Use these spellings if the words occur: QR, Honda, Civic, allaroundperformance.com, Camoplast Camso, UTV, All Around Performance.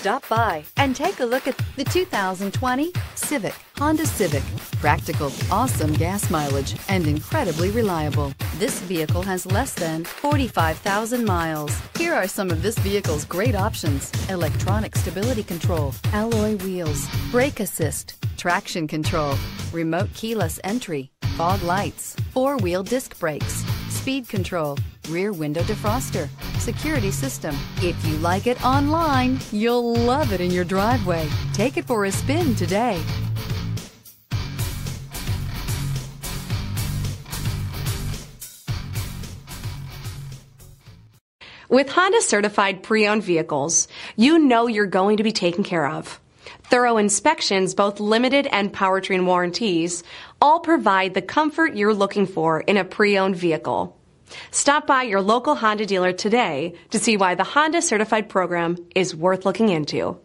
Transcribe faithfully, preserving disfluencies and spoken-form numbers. Stop by and take a look at the two thousand twenty Civic. Honda Civic. Practical, awesome gas mileage, and incredibly reliable. This vehicle has less than forty-five thousand miles. Here are some of this vehicle's great options: electronic stability control, alloy wheels, brake assist, traction control, remote keyless entry, fog lights, four-wheel disc brakes, speed control, rear window defroster, security system. If you like it online, you'll love it in your driveway. Take it for a spin today. With Honda certified pre-owned vehicles, you know you're going to be taken care of. Thorough inspections, both limited and powertrain warranties, all provide the comfort you're looking for in a pre-owned vehicle. Stop by your local Honda dealer today to see why the Honda certified program is worth looking into.